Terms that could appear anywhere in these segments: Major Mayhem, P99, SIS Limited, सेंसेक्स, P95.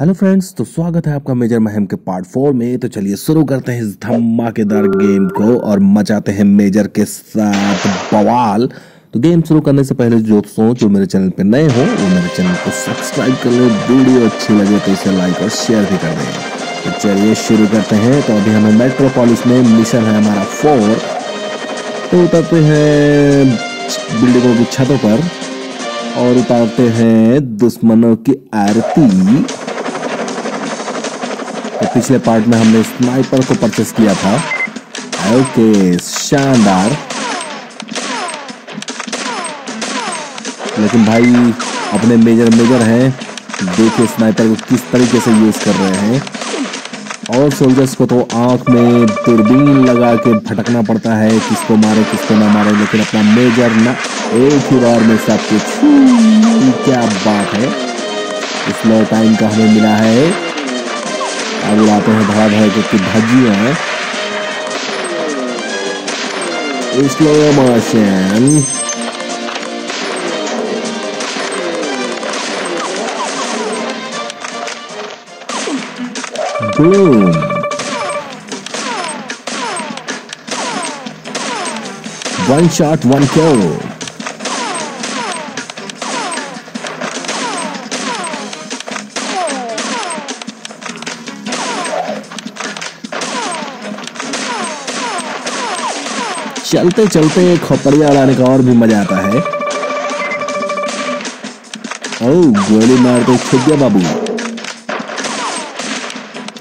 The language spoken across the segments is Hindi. हेलो फ्रेंड्स, तो स्वागत है आपका मेजर मैहम के पार्ट 4 में। तो चलिए शुरू करते हैं इस धमाकेदार गेम को और मचाते हैं मेजर के साथ बवाल। तो गेम शुरू करने से पहले जो मेरे चैनल पे नए हो वो मेरे चैनल को सब्सक्राइब कर लें, वीडियो अच्छी लगे तो इसे लाइक और शेयर भी कर दें। तो चलिए शुरू करते हैं। तो अभी हमें मेट्रोपोलिस में मिशन है हमारा 4। तो उतरते हैं बिल्डिंगों की छतों पर और उतारते हैं दुश्मनों की आरती। तो पिछले पार्ट में हमने स्नाइपर को परचेस किया था। ओके, शानदार। लेकिन भाई अपने मेजर हैं, देखिए स्नाइपर को किस तरीके से यूज कर रहे हैं। और सोल्जर्स को तो आंख में दूरबीन लगा के भटकना पड़ता है, किसको मारे किसको ना मारे। लेकिन अपना मेजर ना एक ही बार में सब कुछ, क्या बात है। इसलिए टाइम का हमें मिला है। अब उड़ाते हैं भरा भर की भजिया है। Slow motion. Boom. One shot one kill. चलते चलते खोपड़िया उड़ाने का और भी मजा आता है। ओह, गोली मार तो छुप गया बाबू,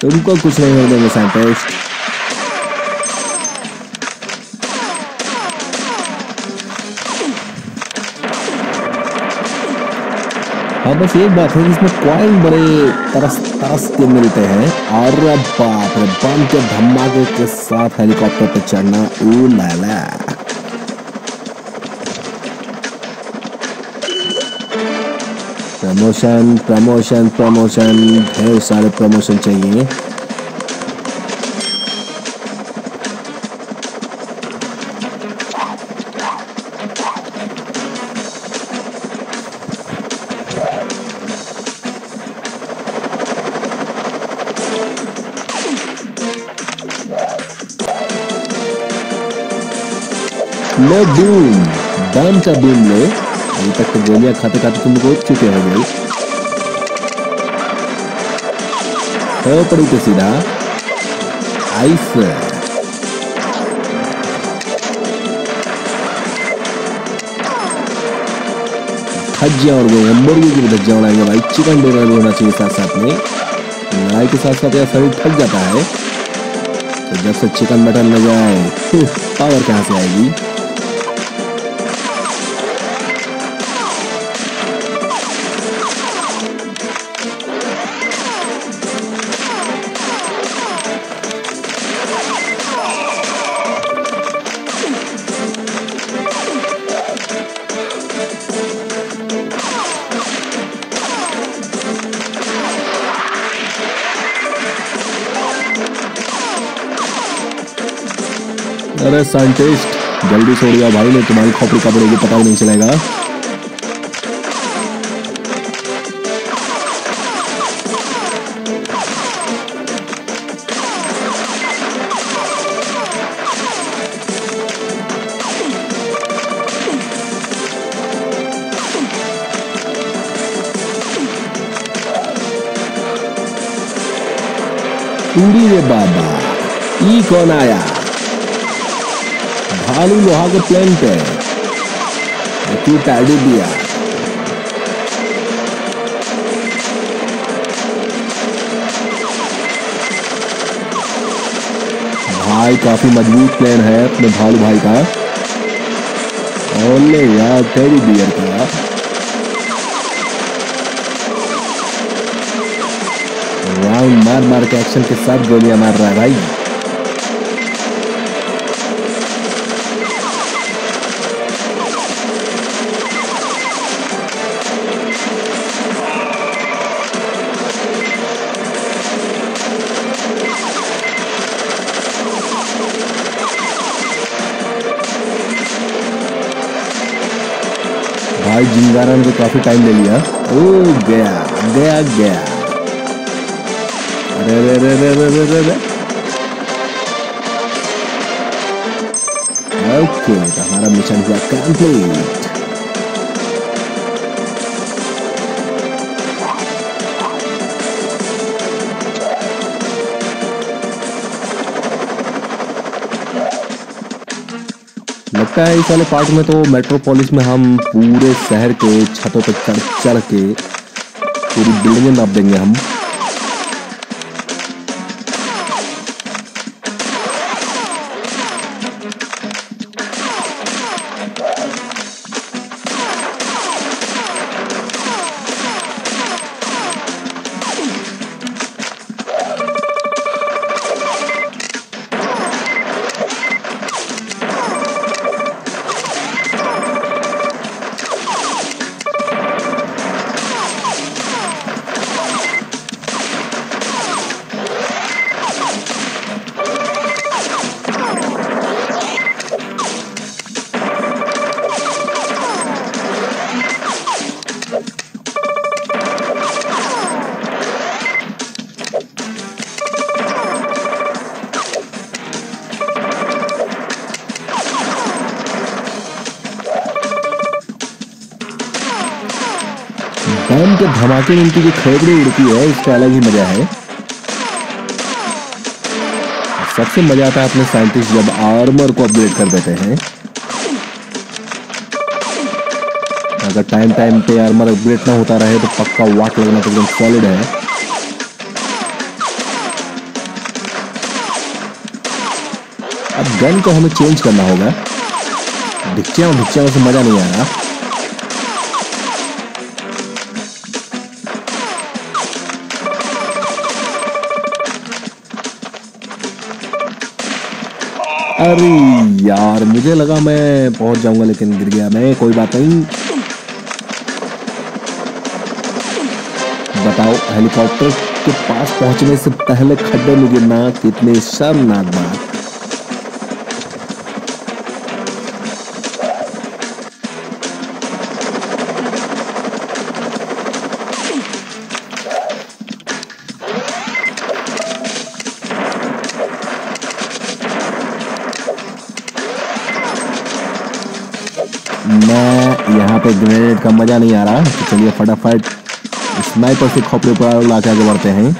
तुमको कुछ नहीं होने देंगे साइंटिस्ट। हाँ, बस एक बात है, इसमें कॉइन बड़े तरस तरस के मिलते हैं। और बाप रे, बम के धमाके के साथ हेलीकॉप्टर पर चढ़ना, ओ लाला। प्रमोशन प्रमोशन प्रमोशन, ढेर सारे प्रमोशन चाहिए। लो बूम, बम का बूम लो। अभी तक तो गोलियां खाते खाते तुम लोग चुके हो गए। तो पड़ी तो सीधा आइस। भज्जिया और गए मुर्गी की भज्जिया उड़ाएंगे भाई। चिकन डिनर भी होना चाहिए साथ साथ में। लड़ाई के साथ साथ यह शरीर थक जाता है, तो जब से चिकन मटन लग जाए पावर कहाँ से आएगी। अरे साइंटिस्ट जल्दी छोड़ गया भाई, नहीं तुम्हारी खोपड़ी का पड़ेगी, पता ही नहीं चलेगा। उड़ी रे बाबा, ये कौन आया? आलू लोहा के प्लेन पे टाड़ी दिया। भाई काफी मजबूत प्लेन है अपने भालू भाई का। ओले यार, टेडी बियर का राउंड मार मार के एक्शन के साथ गोलियां मार रहा है भाई। जिंगारा ने काफी टाइम ले लिया। ओ गया गया गया। ओके, तो हमारा मिशन हुआ कंप्लीट। लगता है इस वाले पार्ट में तो मेट्रोपोलिस में हम पूरे शहर के छतों पर चढ़ के पूरी बिल्डिंग नाप देंगे हम। बम के धमाके में इनकी जो खड़े उड़ती है उसका अलग ही मजा है। सबसे मजा आता है अपने साइंटिस्ट जब आर्मर को अपग्रेड कर देते हैं। अगर टाइम टाइम पे आर्मर अपग्रेड ना होता रहे तो पक्का वाट लगना तो एकदम सॉलिड है। अब गन को हमें चेंज करना होगा। ढिकचियाँ से मजा नहीं आ रहा। अरे यार, मुझे लगा मैं पहुंच जाऊंगा लेकिन गिर गया मैं। कोई बात नहीं। बताओ, हेलीकॉप्टर के पास पहुंचने से पहले खड्डे में गिरना कितने शर्मनाक बात। मैं यहाँ पे ग्रेनेड का मजा नहीं आ रहा, तो चलिए फटाफट स्नाइपर से खोपड़े पर ला के आगे बढ़ते हैं।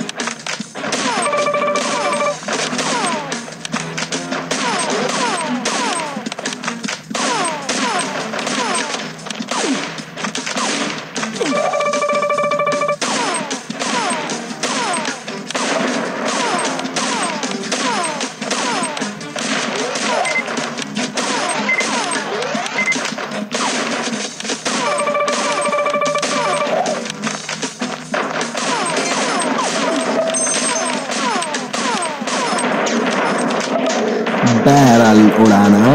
पैराल उड़ाना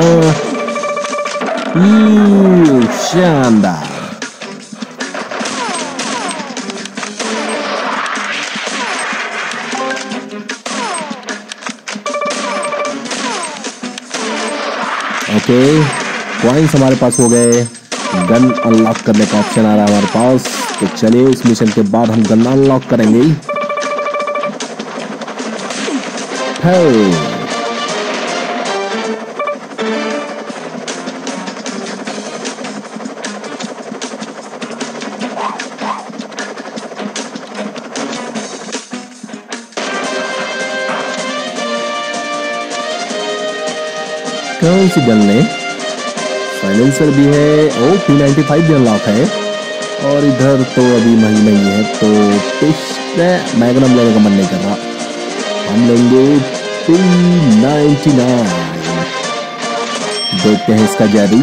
शानदार। ओके, कॉइंस हमारे पास हो गए। गन अनलॉक करने का ऑप्शन आ रहा है हमारे पास, तो चलिए इस मिशन के बाद हम गन अनलॉक करेंगे। है कौन सी गन लें? साइलेंसर भी है, और P95 भी अनलॉक है, और इधर तो अभी महंगी नहीं है तो पिस्टल मैग्नम लेने का मन नहीं कर रहा। हम लेंगे P99। देखते हैं इसका जारी।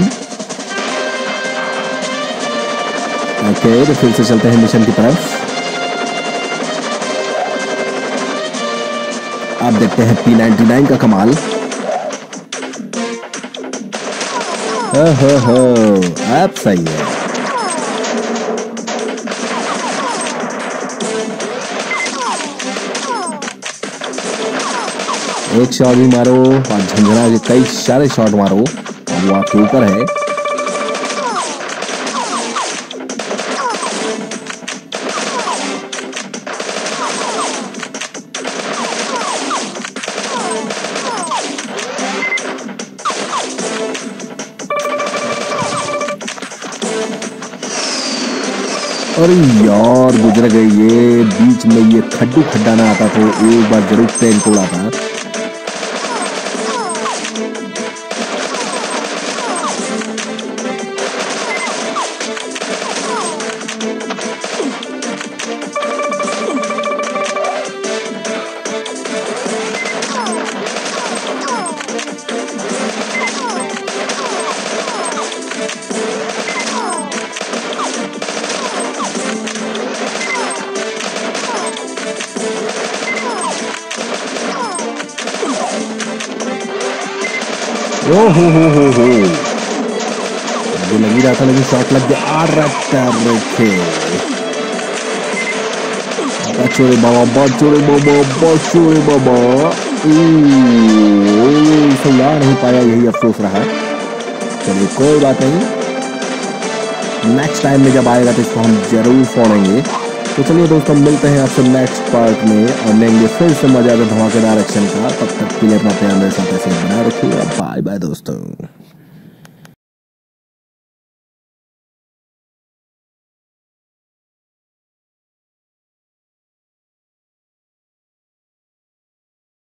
ओके, तो फिर से चलते हैं मिशन की तरफ। आप देखते हैं P99 का कमाल। हो हो, आप सही है। एक शॉट भी मारो और झंझना के कई सारे शॉट मारो, और वो आपके ऊपर है। अरे यार गुजर गए, ये बीच में ये खड्डू खड्डा ना आता तो एक बार जरूर ट्रेन तोड़ा था। ओ हो मुझे लग ही रहा था लेकिन शॉट लग गया। आ रहा चोरे बाबा बा चोरे बाबा इसे यार नहीं पाया, यही अफसोस रहा। चलिए कोई बात नहीं, नेक्स्ट टाइम में जब आएगा तो इसको हम जरूर फोड़ेंगे। तो चलिए दोस्तों मिलते हैं आपसे नेक्स्ट पार्ट में और लेंगे फिर से मजा का धमाकेदार एक्शन का। तब तक के लिए अपना ध्यान मेरे साथ ऐसे बना रखिएगा। बाय बाय दोस्तों।